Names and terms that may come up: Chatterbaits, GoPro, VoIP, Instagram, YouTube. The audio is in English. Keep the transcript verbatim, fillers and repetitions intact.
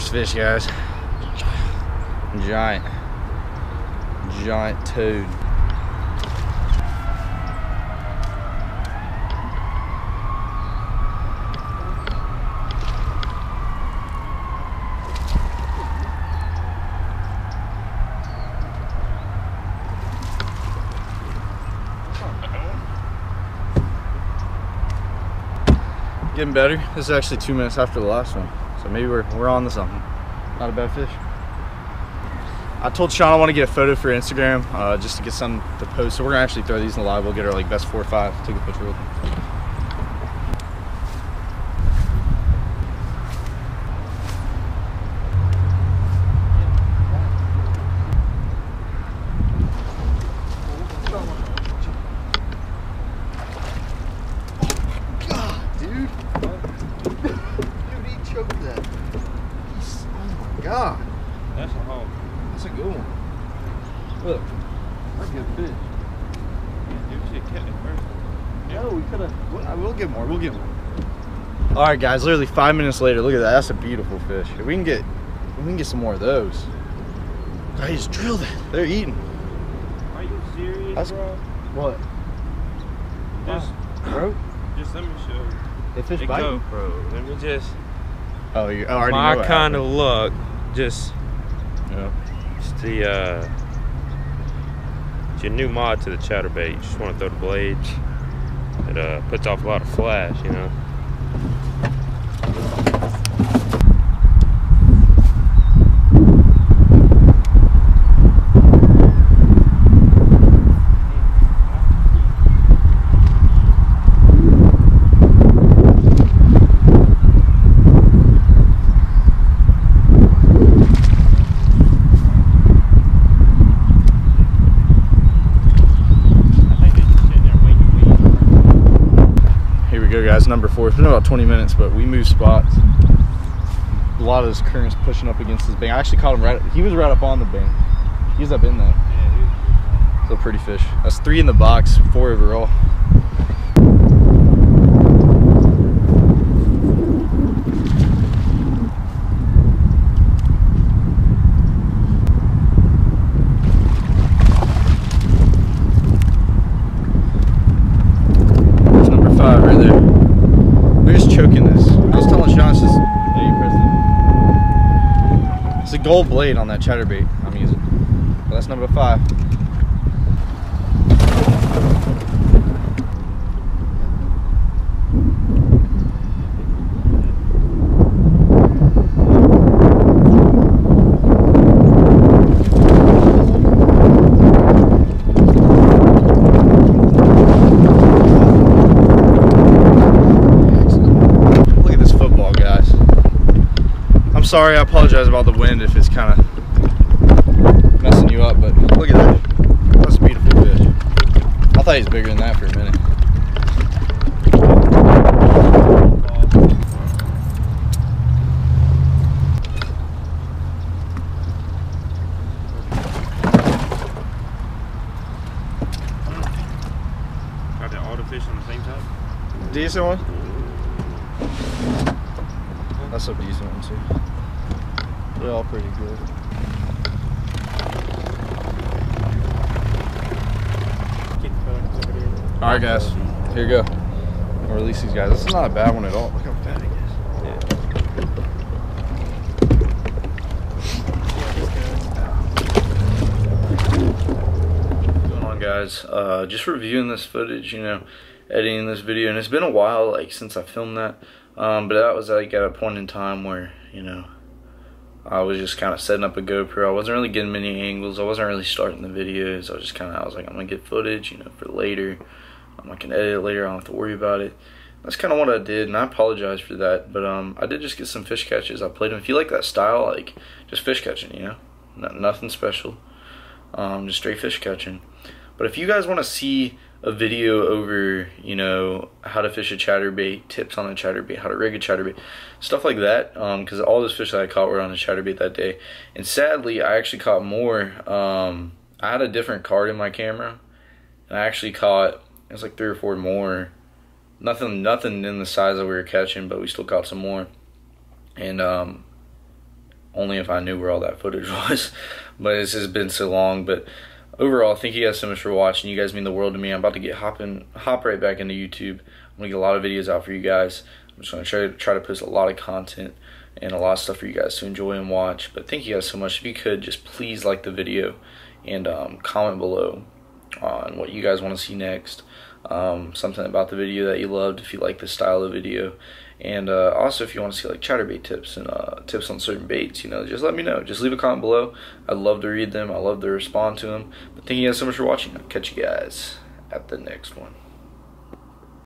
first fish, guys. Giant, giant toad. Getting better. This is actually two minutes after the last one, so maybe we're, we're on to something. Not a bad fish. I told Sean I want to get a photo for Instagram uh, just to get some to post, so we're gonna actually throw these in the live. We'll get our like best four or five. Take a picture real quick. God. That's a hog. That's a good one. Look. That's a good fish. Yeah, we should have kept it first. Yeah. No, we could have. We'll, we'll get more. We'll get more. All right, guys. Literally five minutes later. Look at that. That's a beautiful fish. If we can get, if we can get some more of those. I just drilled it. They're eating. Are you serious, That's, bro? What? Just, wow. Bro? Just let me show you. They fish they biting. GoPro. Let me just. Oh, you already My know it, kind of luck. Just, yeah. It's the uh, it's your new mod to the chatterbait. You just want to throw the blades. It uh, puts off a lot of flash, you know. Guys, number four. It's been about twenty minutes, but we moved spots. A lot of this current's pushing up against his bank. I actually caught him right up, he was right up on the bank. He was up in there. Yeah, he was a pretty fish. That's three in the box, four overall. Gold blade on that chatterbait I'm using. Well, that's number five. Sorry, I apologize about the wind if it's kind of messing you up, but look at that. That's a beautiful fish. I thought he was bigger than that for a minute. Got that all the fish on the same type? Decent one? That's a decent one, too. They're all pretty good. Alright guys, here you go. I'll release these guys. This is not a bad one at all. Look how fat it is. Yeah. What's going on, guys? Uh, just reviewing this footage, you know, editing this video, and it's been a while like since I filmed that. Um, but that was like at a point in time where, you know, I was just kind of setting up a GoPro. I wasn't really getting many angles. I wasn't really starting the videos. I was just kind of, I was like, I'm going to get footage, you know, for later. Um, I can edit it later. I don't have to worry about it. That's kind of what I did, and I apologize for that. But um, I did just get some fish catches. I played them. If you like that style, like, just fish catching, you know? Not, nothing special. Um, just straight fish catching. But if you guys want to see a video over, you know, how to fish a chatterbait, tips on a chatterbait, how to rig a chatterbait, stuff like that, because um, all those fish that I caught were on a chatterbait that day. And sadly, I actually caught more. Um, I had a different card in my camera, and I actually caught, it was like three or four more. Nothing, nothing in the size that we were catching, but we still caught some more. And um, only if I knew where all that footage was. But it's just been so long. But overall, thank you guys so much for watching. You guys mean the world to me. I'm about to get hopping, hop right back into YouTube. I'm gonna get a lot of videos out for you guys. I'm just gonna try to try to post a lot of content and a lot of stuff for you guys to enjoy and watch. But thank you guys so much. If you could just please like the video and um, comment below on what you guys want to see next, um, something about the video that you loved, if you like the style of video, and uh, also if you want to see like chatterbait tips and uh, tips on certain baits, you know, just let me know. Just leave a comment below. I'd love to read them. I love to respond to them. But thank you guys so much for watching. I'll catch you guys at the next one.